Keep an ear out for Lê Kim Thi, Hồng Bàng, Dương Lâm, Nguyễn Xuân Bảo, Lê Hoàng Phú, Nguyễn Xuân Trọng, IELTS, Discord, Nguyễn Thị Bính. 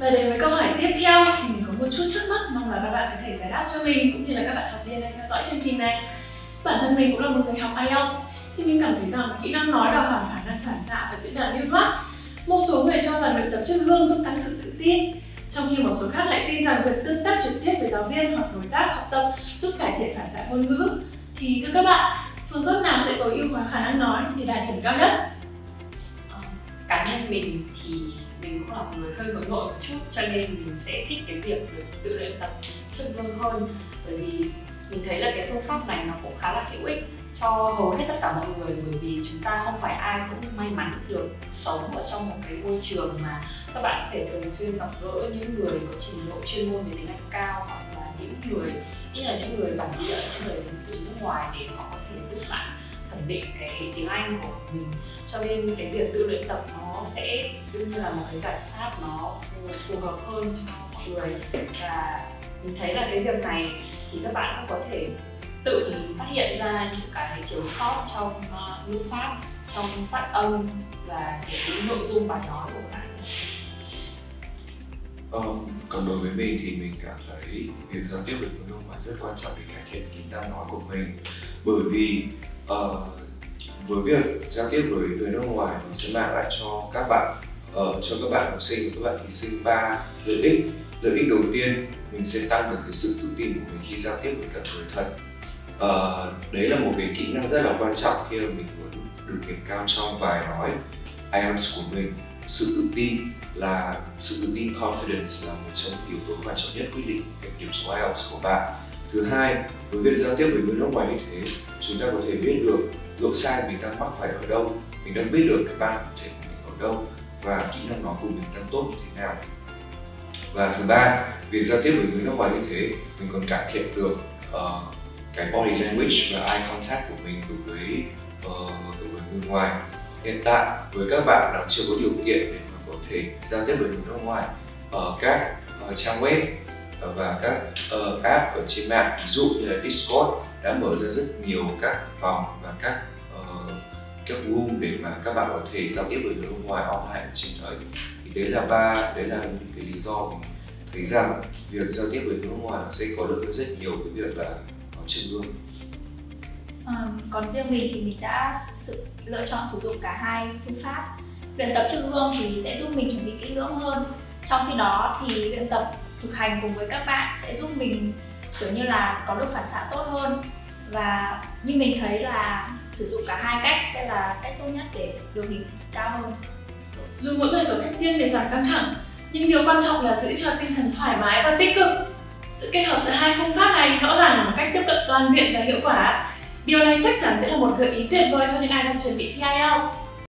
Và đến với câu hỏi tiếp theo thì mình có một chút thắc mắc, mong là các bạn có thể giải đáp cho mình cũng như là các bạn học viên đang theo dõi chương trình này. Bản thân mình cũng là một người học IELTS thì mình cảm thấy rằng kỹ năng nói đòi hỏi khả năng phản xạ và diễn đạt lưu loát. Một số người cho rằng việc tập trước gương giúp tăng sự tự tin, trong khi một số khác lại tin rằng việc tương tác trực tiếp với giáo viên hoặc đối tác học tập giúp cải thiện phản xạ ngôn ngữ. Thì thưa các bạn, phương pháp nào sẽ tối ưu hóa khả năng nói để đạt điểm cao nhất? Cá nhân mình thì mình cũng là một người hơi hướng nội một chút, cho nên mình sẽ thích cái việc tự luyện tập trước gương hơn, bởi vì mình thấy là cái phương pháp này nó cũng khá là hữu ích cho hầu hết tất cả mọi người, bởi vì chúng ta không phải ai cũng may mắn được sống ở trong một cái môi trường mà các bạn có thể thường xuyên gặp gỡ những người có trình độ chuyên môn về tiếng Anh cao, hoặc là những người ít là những người bản địa, những người từ nước ngoài để họ có thể giúp bạn thẩm định cái tiếng Anh của mình. Cho nên cái việc tự luyện tập nó sẽ đương nhiên là một cái giải pháp nó phù hợp hơn cho mọi người, và mình thấy là cái việc này thì các bạn cũng có thể tự phát hiện ra những cái thiếu sót trong ngữ pháp, trong phát âm và cái nội dung bài nói của bạn. Còn đối với mình thì mình cảm thấy việc giao tiếp với nội dung là rất quan trọng để cải thiện kỹ năng nói của mình, bởi vì với việc giao tiếp với người nước ngoài nó sẽ mang lại cho các bạn học sinh và các bạn thí sinh 3 lợi ích. Lợi ích đầu tiên, mình sẽ tăng được cái sự tự tin của mình khi giao tiếp với cả người thật. Đấy là một cái kỹ năng rất là quan trọng khi mà mình muốn được điểm cao trong bài nói IELTS của mình. Sự tự tin confidence là một trong những yếu tố quan trọng nhất quyết định cái điểm số IELTS của bạn. Thứ hai, với việc giao tiếp với người nước ngoài như thế, chúng ta có thể biết được lỗi sai mình đang mắc phải ở đâu, mình đang biết được cái ban cụ thể của mình ở đâu và kỹ năng nói của mình đang tốt như thế nào. Và thứ ba, việc giao tiếp với người nước ngoài như thế, mình còn cải thiện được cái body language và eye contact của mình đối với người ngoài. Hiện tại, với các bạn nào chưa có điều kiện để mà có thể giao tiếp với người nước ngoài ở các trang web và các app ở trên mạng, ví dụ như là Discord đã mở ra rất nhiều các phòng và các room để mà các bạn có thể giao tiếp với người nước ngoài online trên đấy. Thì đấy là những cái lý do mình thấy rằng việc giao tiếp với người nước ngoài nó sẽ có được rất nhiều cái việc là nói trên gương. Còn riêng mình thì mình đã lựa chọn sử dụng cả hai phương pháp. Luyện tập trước gương thì sẽ giúp mình chuẩn bị kỹ lưỡng hơn, trong khi đó thì luyện tập thực hành cùng với các bạn sẽ giúp mình kiểu như là có được phản xạ tốt hơn. Và như mình thấy là sử dụng cả hai cách sẽ là cách tốt nhất để được điểm cao hơn. Dù mỗi người có cách riêng để giảm căng thẳng, nhưng điều quan trọng là giữ cho tinh thần thoải mái và tích cực. Sự kết hợp giữa hai phương pháp này rõ ràng là một cách tiếp cận toàn diện và hiệu quả. Điều này chắc chắn sẽ là một gợi ý tuyệt vời cho những ai đang chuẩn bị thi IELTS.